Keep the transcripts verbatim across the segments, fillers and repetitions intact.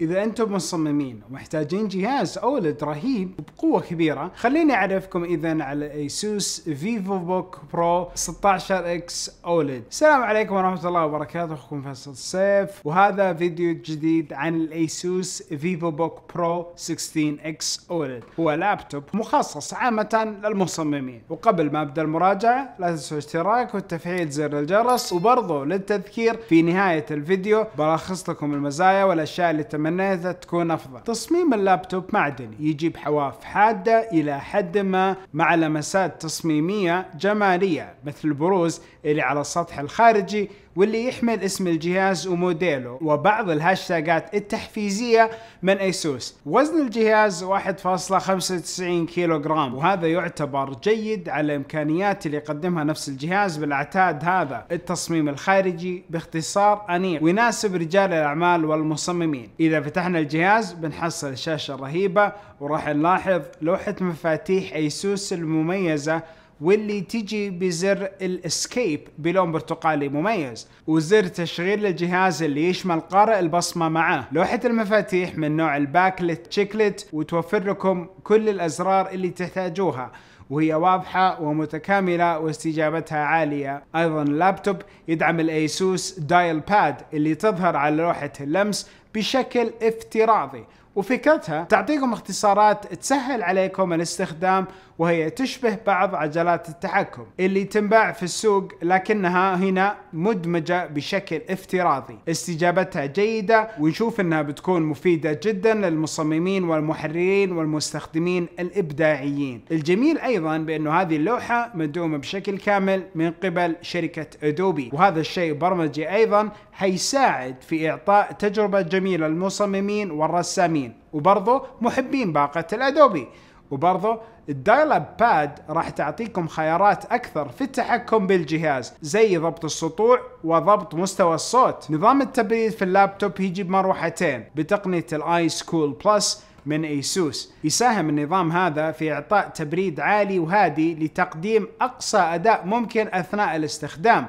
إذا أنتم مصممين ومحتاجين جهاز أولد رهيب وبقوة كبيرة، خليني أعرفكم إذن على ASUS VivoBook Pro ستة عشر إكس أولد. السلام عليكم ورحمة الله وبركاته، أخوكم فيصل السيف، وهذا فيديو جديد عن ASUS VivoBook Pro ستة عشر إكس أولد. هو لابتوب مخصص عامة للمصممين. وقبل ما أبدأ المراجعة لا تنسوا الاشتراك وتفعيل زر الجرس، وبرضه للتذكير في نهاية الفيديو بلخص لكم المزايا والأشياء اللي تم منها تكون أفضل. تصميم اللابتوب معدني يجيب حواف حادة إلى حد ما مع لمسات تصميمية جمالية مثل البروز اللي على السطح الخارجي واللي يحمل اسم الجهاز وموديله وبعض الهاشتاجات التحفيزية من ايسوس. وزن الجهاز واحد فاصلة خمسة وتسعين كيلو جرام، وهذا يعتبر جيد على الامكانيات اللي يقدمها نفس الجهاز بالاعتاد. هذا التصميم الخارجي باختصار أنيق ويناسب رجال الاعمال والمصممين. اذا فتحنا الجهاز بنحصل الشاشة الرهيبة، وراح نلاحظ لوحة مفاتيح ايسوس المميزة واللي تجي بزر الاسكيب بلون برتقالي مميز، وزر تشغيل للجهاز اللي يشمل قارئ البصمة معاه. لوحة المفاتيح من نوع الباكلت تشيكلت، وتوفر لكم كل الازرار اللي تحتاجوها وهي واضحة ومتكاملة واستجابتها عالية. ايضا اللابتوب يدعم الايسوس دايل باد اللي تظهر على لوحة اللمس بشكل افتراضي، وفكرتها تعطيكم اختصارات تسهل عليكم الاستخدام، وهي تشبه بعض عجلات التحكم اللي تنباع في السوق لكنها هنا مدمجة بشكل افتراضي. استجابتها جيدة، ونشوف انها بتكون مفيدة جدا للمصممين والمحررين والمستخدمين الابداعيين. الجميل ايضا بانه هذه اللوحة مدعومة بشكل كامل من قبل شركة ادوبي، وهذا الشيء برمجي ايضا هيساعد في اعطاء تجربة جميلة للمصممين والرسامين وبرضه محبين باقة الادوبي. وبرضه الدايل اب باد راح تعطيكم خيارات اكثر في التحكم بالجهاز زي ضبط السطوع وضبط مستوى الصوت. نظام التبريد في اللابتوب يجي بمروحتين بتقنية الايس كول بلس من ايسوس. يساهم النظام هذا في اعطاء تبريد عالي وهادي لتقديم اقصى اداء ممكن اثناء الاستخدام.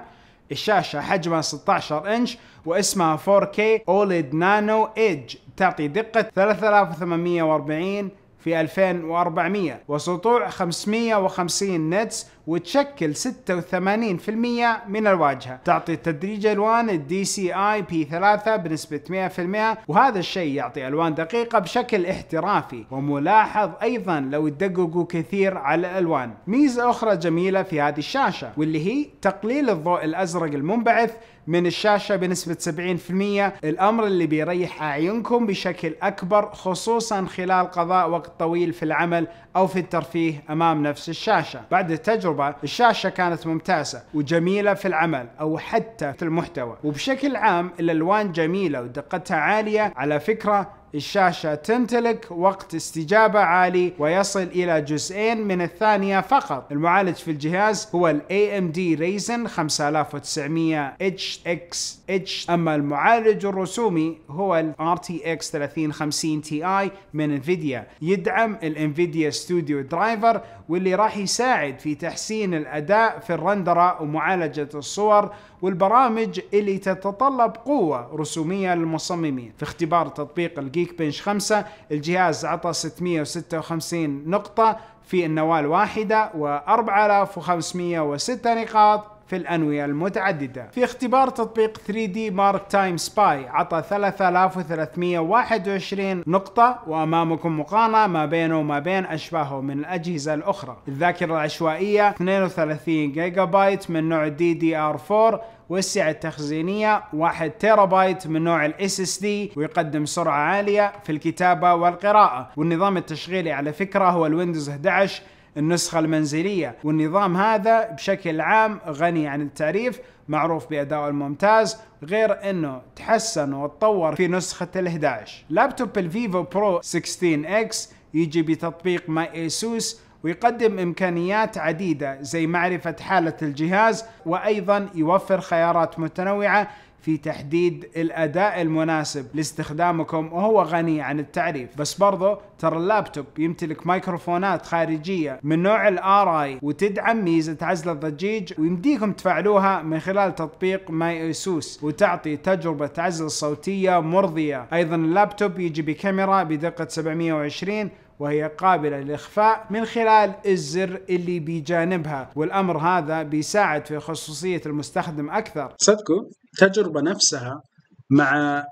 الشاشة حجمها ستة عشر إنش واسمها فور كي أوليد نانو إيدج، تعطي دقة ثلاثة آلاف وثمانمئة وأربعين في ألفين وأربعمئة وسطوع خمسمئة وخمسين نتس، وتشكل ستة وثمانين بالمئة من الواجهة. تعطي تدريج ألوان دي سي آي بي ثلاثة بنسبة مئة بالمئة، وهذا الشيء يعطي ألوان دقيقة بشكل احترافي وملاحظ أيضا لو تدققوا كثير على الألوان. ميزة أخرى جميلة في هذه الشاشة واللي هي تقليل الضوء الأزرق المنبعث من الشاشة بنسبة سبعين بالمئة، الأمر اللي بيريح أعينكم بشكل أكبر خصوصا خلال قضاء وقت طويل في العمل أو في الترفيه أمام نفس الشاشة. بعد التجربة الشاشة كانت ممتازة وجميلة في العمل أو حتى في المحتوى، وبشكل عام الألوان جميلة ودقتها عالية. على فكرة الشاشة تمتلك وقت استجابة عالي ويصل إلى جزئين من الثانية فقط. المعالج في الجهاز هو ال إيه إم دي Ryzen خمسة آلاف وتسعمئة إتش إكس إتش، أما المعالج الرسومي هو ال آر تي إكس ثلاثين خمسين Ti من Nvidia. يدعم ال Nvidia Studio Driver واللي راح يساعد في تحسين الأداء في الرندرة ومعالجة الصور والبرامج اللي تتطلب قوة رسومية للمصممين. في اختبار تطبيق Geekbench خمسة الجهاز عطى ستمئة وستة وخمسين نقطة في النواة الواحدة وأربعة آلاف وخمسمئة وستة نقاط في الأنوية المتعددة. في اختبار تطبيق ثري دي Mark Time Spy عطى ثلاثة آلاف وثلاثمئة وواحد وعشرين نقطة، وأمامكم مقارنة ما بينه وما بين أشباهه من الأجهزة الأخرى. الذاكرة العشوائية اثنين وثلاثين جيجا بايت من نوع دي دي آر أربعة، والسعة التخزينية واحد تيرا بايت من نوع الاس اس دي، ويقدم سرعة عالية في الكتابة والقراءة. والنظام التشغيلي على فكرة هو الويندوز أحد عشر النسخة المنزلية، والنظام هذا بشكل عام غني عن التعريف، معروف بأدائه الممتاز، غير أنه تحسن وتطور في نسخة الأحد عشر. لابتوب الفيفو برو ستة عشر إكس يجي بتطبيق ماي ايسوس ويقدم إمكانيات عديدة زي معرفة حالة الجهاز، وأيضا يوفر خيارات متنوعة في تحديد الأداء المناسب لاستخدامكم، وهو غني عن التعريف. بس برضه ترى اللابتوب يمتلك ميكروفونات خارجية من نوع الآر آي وتدعم ميزة عزل الضجيج، ويمديكم تفعلوها من خلال تطبيق ماي أسوس، وتعطي تجربة عزل صوتية مرضية. أيضا اللابتوب يجي بكاميرا بدقة سبعمية وعشرين وهي قابلة للإخفاء من خلال الزر اللي بيجانبها، والأمر هذا بيساعد في خصوصية المستخدم أكثر. صدقوا التجربة نفسها مع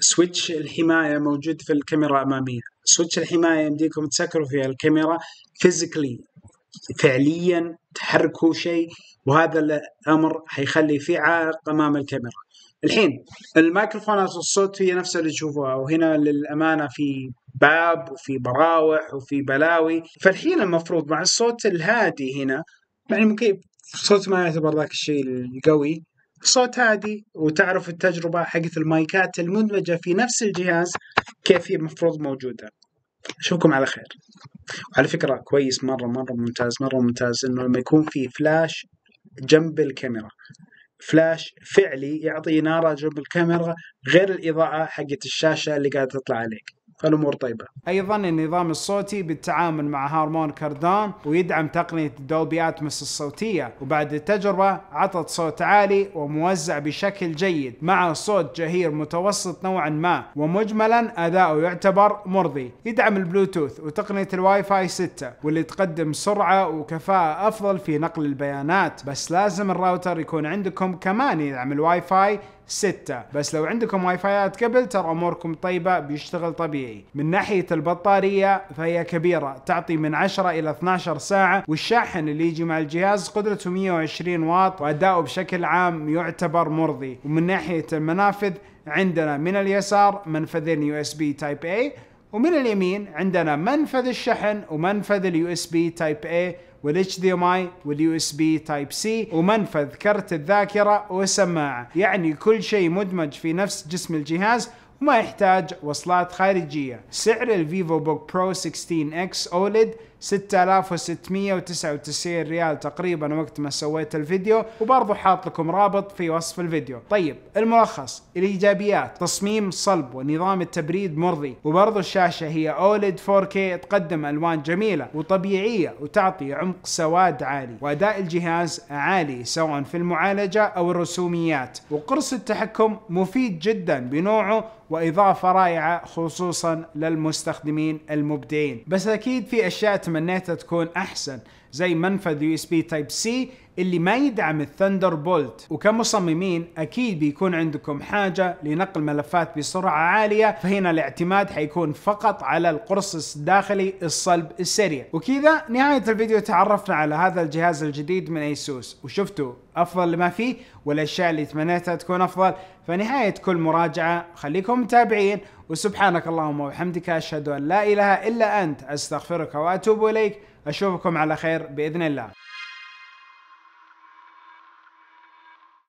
سويتش الحماية موجود في الكاميرا الأمامية، سويتش الحماية يمديكم تسكروا فيها الكاميرا فيزيكلي، فعليا تحركوا شيء، وهذا الأمر حيخلي فيه عائق أمام الكاميرا. الحين الميكروفونات والصوت هي نفسها اللي تشوفوها، وهنا للأمانة في باب وفي براوح وفي بلاوي. فالحين المفروض مع الصوت الهادي هنا، يعني ممكن صوت ما يعتبر ذاك الشيء القوي، صوت هادي، وتعرف التجربة حقت المايكات المدمجة في نفس الجهاز كيف هي المفروض موجودة. أشوفكم على خير. وعلى فكرة كويس، مرة مرة ممتاز، مرة ممتاز إنه لما يكون في فلاش جنب الكاميرا، فلاش فعلي يعطي إنارة جنب الكاميرا غير الإضاءة حقت الشاشة اللي قاعدة تطلع عليك. الأمور طيبة. أيضا النظام الصوتي بالتعامل مع هارمان كاردون، ويدعم تقنية دولبي أتموس الصوتية، وبعد التجربة عطت صوت عالي وموزع بشكل جيد مع صوت جهير متوسط نوعا ما، ومجملا أداؤه يعتبر مرضي. يدعم البلوتوث وتقنية الواي فاي ستة، واللي تقدم سرعة وكفاءة أفضل في نقل البيانات. بس لازم الراوتر يكون عندكم كمان يدعم الواي فاي ستة، بس لو عندكم واي فايات قبل ترى اموركم طيبة، بيشتغل طبيعي. من ناحية البطارية فهي كبيرة، تعطي من عشرة الى اثناشر ساعة، والشاحن اللي يجي مع الجهاز قدرته مية وعشرين واط، واداؤه بشكل عام يعتبر مرضي. ومن ناحية المنافذ عندنا من اليسار منفذين يو اس بي تايب A، ومن اليمين عندنا منفذ الشحن ومنفذ اليو اس بي تايب A والاتش دي ام اي واليو اس بي تايب سي، ومنفذ كرت الذاكرة وسماعة. يعني كل شيء مدمج في نفس جسم الجهاز وما يحتاج وصلات خارجية. سعر الفيفو بوك برو ستة عشر اكس أوليد ستة آلاف وستمية وتسعة وتسعين ريال تقريبا وقت ما سويت الفيديو، وبرضه حاط لكم رابط في وصف الفيديو. طيب الملخص، الايجابيات تصميم صلب ونظام التبريد مرضي، وبرضه الشاشة هي أوليد فور كي تقدم الوان جميلة وطبيعية وتعطي عمق سواد عالي، واداء الجهاز عالي سواء في المعالجة او الرسوميات، وقرص التحكم مفيد جدا بنوعه واضافة رائعة خصوصا للمستخدمين المبدعين. بس اكيد في اشياء تمنيتها تكون احسن، زي منفذ يو اس بي تايب سي اللي ما يدعم الثندر بولت، وكمصممين اكيد بيكون عندكم حاجة لنقل ملفات بسرعة عالية، فهنا الاعتماد حيكون فقط على القرص الداخلي الصلب السريع. وكذا نهاية الفيديو تعرفنا على هذا الجهاز الجديد من ايسوس، وشفتوا افضل ما فيه والاشياء اللي تمنيتها تكون افضل. فنهاية كل مراجعة خليكم متابعين، وسبحانك اللهم وبحمدك اشهد ان لا اله الا انت استغفرك واتوب اليك. اشوفكم على خير باذن الله.